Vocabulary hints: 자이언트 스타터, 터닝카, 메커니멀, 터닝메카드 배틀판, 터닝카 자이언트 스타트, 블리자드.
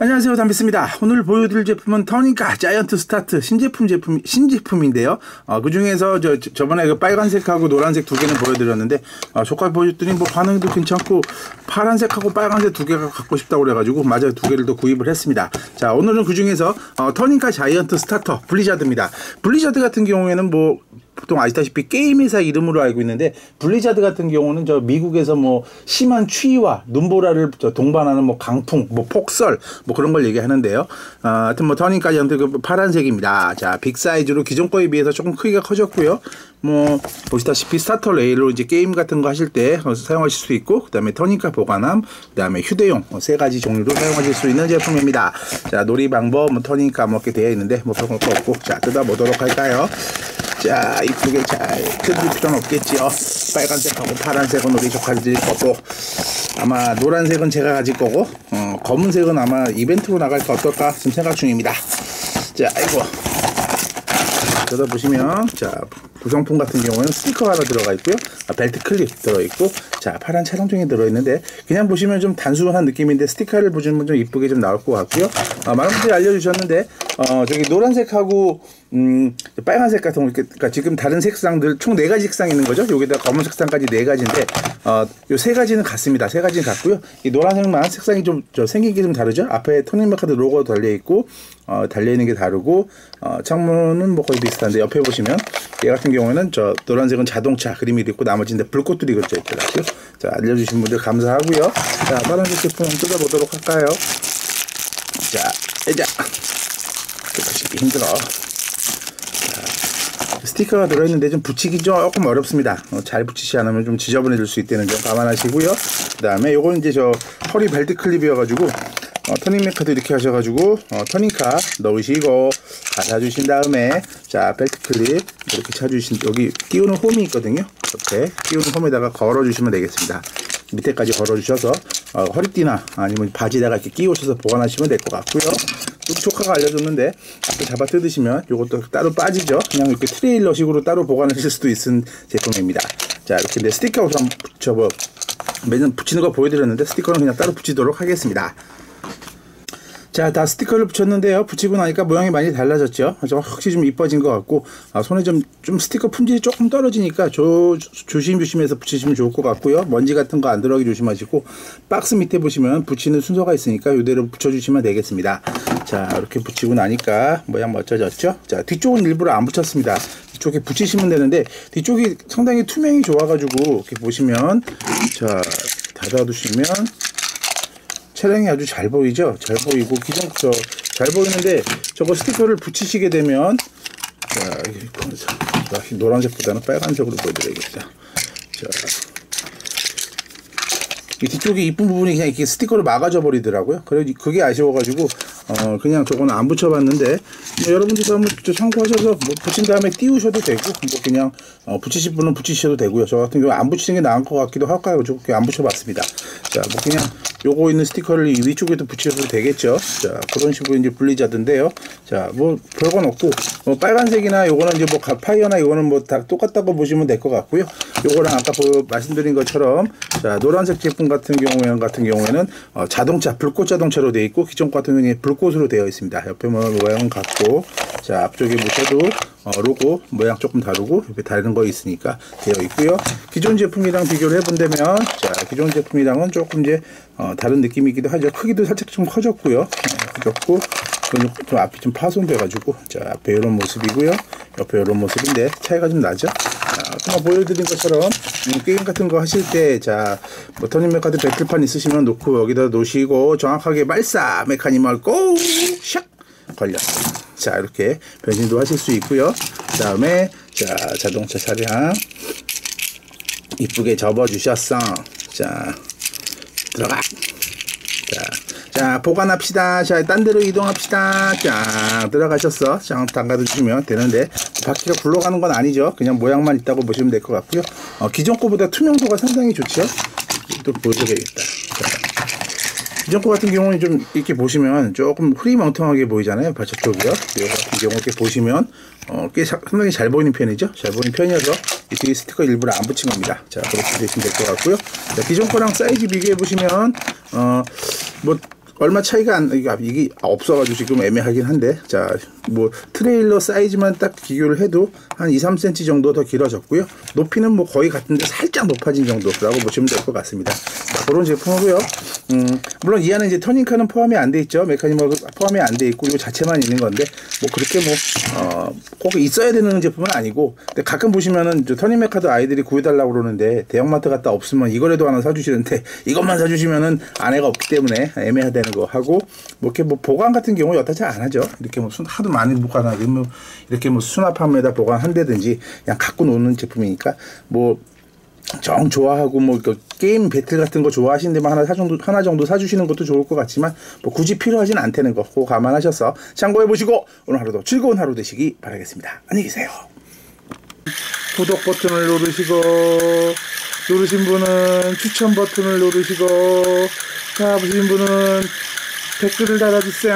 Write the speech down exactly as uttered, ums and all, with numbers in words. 안녕하세요, 담비스입니다. 오늘 보여드릴 제품은 터닝카 자이언트 스타트 신제품 제품 신제품인데요. 어, 그 중에서 저, 저 저번에 그 빨간색하고 노란색 두 개는 보여드렸는데 어, 조카 보여줬더니 뭐 반응도 괜찮고 파란색하고 빨간색 두 개가 갖고 싶다고 그래가지고 맞아요, 두 개를 더 구입을 했습니다. 자, 오늘은 그 중에서 어, 터닝카 자이언트 스타터 블리자드입니다. 블리자드 같은 경우에는 뭐 보통 아시다시피 게임 회사 이름으로 알고 있는데, 블리자드 같은 경우는 저 미국에서 뭐 심한 추위와 눈보라를 저 동반하는 뭐 강풍, 뭐 폭설, 뭐 그런 걸 얘기하는데요. 어, 하여튼 뭐 터닝카 자이언트 파란색입니다. 자, 빅 사이즈로 기존 거에 비해서 조금 크기가 커졌고요. 뭐 보시다시피 스타터 레일로 이제 게임 같은 거 하실 때 사용하실 수 있고, 그다음에 터닝카 보관함, 그다음에 휴대용 세 가지 종류로 사용하실 수 있는 제품입니다. 자, 놀이 방법 뭐 터닝카 뭐 이렇게 되어 있는데 뭐 그런 거 없고, 자 뜯어보도록 할까요? 자, 이쁘게 잘 뜯을 필요는 없겠지요. 빨간색하고 파란색은 우리 조카 가질 거고, 아마 노란색은 제가 가질 거고, 어, 검은색은 아마 이벤트로 나갈 거 어떨까 지금 생각 중입니다. 자, 아이고, 여기다 보시면 자 구성품 같은 경우에는 스티커가 하나 들어가 있고요, 아, 벨트 클립 들어있고, 자 파란 차량종이 들어있는데 그냥 보시면 좀 단순한 느낌인데 스티커를 보시면 좀 이쁘게 좀 나올 것 같고요. 아, 많은 분들이 알려주셨는데 어 저기 노란색하고 음 빨간색 같은 거, 그러니까 지금 다른 색상들 총 네 가지 색상 있는 거죠. 여기다 검은 색상까지 네 가지인데 어 요 세 가지는 같습니다. 세 가지는 같고요. 이 노란색만 색상이 좀 저 생긴 게 좀 다르죠. 앞에 터닝메카드 로고 달려 있고 어 달려 있는 게 다르고, 어 창문은 뭐 거의 비슷한데 옆에 보시면 얘 같은 경우에는 저 노란색은 자동차 그림이 있고 나머지는 불꽃들이 그려져 있더라고요. 자, 알려주신 분들 감사하고요. 자, 파란색 제품 뜯어보도록 할까요? 자, 이제 붙이기 힘들어. 스티커가 들어있는데 좀 붙이기 조금 어렵습니다. 어, 잘 붙이지 않으면 좀 지저분해질 수 있다는 점 감안하시고요. 그 다음에 요건 이제 저 허리 벨트 클립이어가지고 어, 터닝메카드 이렇게 하셔가지고 어, 터닝카 넣으시고 다 사주신 다음에, 자 벨트 클립 이렇게 차주신, 여기 끼우는 홈이 있거든요. 이렇게 끼우는 홈에다가 걸어주시면 되겠습니다. 밑에까지 걸어주셔서 어, 허리띠나 아니면 바지에다가 이렇게 끼우셔서 보관하시면 될 것 같고요. 조카가 알려줬는데 앞에 잡아 뜯으시면 이것도 따로 빠지죠. 그냥 이렇게 트레일러식으로 따로 보관하실 수도 있는 제품입니다. 자, 이렇게 내 스티커 우선 붙여보 매년 붙이는 거 보여드렸는데 스티커는 그냥 따로 붙이도록 하겠습니다. 자, 다 스티커를 붙였는데요. 붙이고 나니까 모양이 많이 달라졌죠. 확실히 좀 이뻐진 것 같고, 아, 손에 좀, 좀 스티커 품질이 조금 떨어지니까 조, 조심조심해서 붙이시면 좋을 것 같고요. 먼지 같은 거 안 들어가게 조심하시고, 박스 밑에 보시면 붙이는 순서가 있으니까 이대로 붙여주시면 되겠습니다. 자, 이렇게 붙이고 나니까 모양 멋져졌죠. 자, 뒤쪽은 일부러 안 붙였습니다. 이쪽에 붙이시면 되는데 뒤쪽이 상당히 투명이 좋아가지고 이렇게 보시면, 자 닫아두시면 차량이 아주 잘 보이죠? 잘 보이고, 기존, 저, 잘 보이는데, 저거 스티커를 붙이시게 되면, 자, 노란색보다는 빨간색으로 보여드려야겠다. 자, 이 뒤쪽에 이쁜 부분이 그냥 이렇게 스티커로 막아져 버리더라고요. 그래, 그게 아쉬워가지고, 어, 그냥 저거는 안 붙여봤는데, 뭐 여러분들도 한번 참고하셔서, 뭐 붙인 다음에 띄우셔도 되고, 뭐 그냥, 어, 붙이실 분은 붙이셔도 되고요. 저 같은 경우 안 붙이는 게 나은 것 같기도 할까요? 저 안 붙여봤습니다. 자, 뭐 그냥, 요거 있는 스티커를 이 위쪽에도 붙여도 되겠죠. 자, 그런 식으로 이제 분리자드인데요. 자, 뭐 별건 없고, 뭐 빨간색이나 요거는 이제 뭐 파이어나 요거는 뭐 다 똑같다고 보시면 될 것 같고요. 요거랑 아까 보여 말씀드린 것처럼, 자, 노란색 제품 같은 경우에는 같은 경우에는 어, 자동차 불꽃 자동차로 되어 있고, 기존 같은 경우에는 불꽃으로 되어 있습니다. 옆에 모양은 같고, 자 앞쪽에 보셔도 어, 로고 모양 조금 다르고 옆에 다른 거 있으니까 되어 있고요. 기존 제품이랑 비교를 해본다면, 자 기존 제품이랑은 조금 이제 어, 다른 느낌이기도 하죠. 크기도 살짝 좀 커졌고요. 어, 커졌고 좀 앞이 좀 파손돼가지고, 자 앞에 이런 모습이고요. 옆에 이런 모습인데 차이가 좀 나죠. 아까 보여드린 것처럼 게임 같은 거 하실 때, 자 뭐 터닝메카드 배틀판 있으시면 놓고 여기다 놓으시고 정확하게 발사 메카니멀 꼬샥 걸렸어요. 자 이렇게 변신도 하실 수 있고요. 그 다음에 자 자동차 차량 이쁘게 접어주셨어. 자 들어가. 자. 자, 보관합시다. 자, 딴 데로 이동합시다. 자, 들어가셨어. 자, 담가주시면 되는데, 바퀴가 굴러가는 건 아니죠. 그냥 모양만 있다고 보시면 될 것 같고요. 어, 기존 거보다 투명도가 상당히 좋죠. 또 보여드려야겠다. 기존 거 같은 경우는 좀 이렇게 보시면 조금 흐리멍텅하게 보이잖아요. 저쪽이요. 이 같은 경우 이렇게 보시면 어, 꽤 상당히 잘 보이는 편이죠. 잘 보이는 편이어서 이 뒤에 스티커 일부러 안 붙인 겁니다. 자, 그렇게 되시면 될 것 같고요. 자, 기존 거랑 사이즈 비교해 보시면 어, 뭐 얼마 차이가 안, 이게 없어가지고 지금 애매하긴 한데, 자, 뭐 트레일러 사이즈만 딱 비교를 해도 한 이, 삼 센티미터 정도 더 길어졌고요. 높이는 뭐 거의 같은데 살짝 높아진 정도라고 보시면 될 것 같습니다. 자, 그런 제품이고요. 음, 물론 이 안에 이제 터닝카는 포함이 안 돼 있죠. 메커니멀 포함이 안 돼 있고 이거 자체만 있는 건데 뭐 그렇게 뭐 어, 꼭 있어야 되는 제품은 아니고, 근데 가끔 보시면은 터닝메카드 아이들이 구해달라고 그러는데 대형마트 갔다 없으면 이거라도 하나 사주시는데 이것만 사주시면은 안에가 없기 때문에 애매하다는 거 하고, 뭐 이렇게 뭐 보관 같은 경우 여타 잘 안 하죠. 이렇게 뭐 순, 하도 많이 보관하기 뭐 이렇게 뭐 수납 판매에다 보관한다든지 그냥 갖고 노는 제품이니까 뭐 정 좋아하고 뭐 그 게임 배틀 같은 거 좋아하시는데만 하나 사정도 하나 정도 사주시는 것도 좋을 것 같지만 뭐 굳이 필요하진 않다는 거 그거 감안하셔서 참고해 보시고 오늘 하루도 즐거운 하루 되시기 바라겠습니다. 안녕히 계세요. 구독 버튼을 누르시고, 누르신 분은 추천 버튼을 누르시고, 다 보신 분은 댓글을 달아주세요.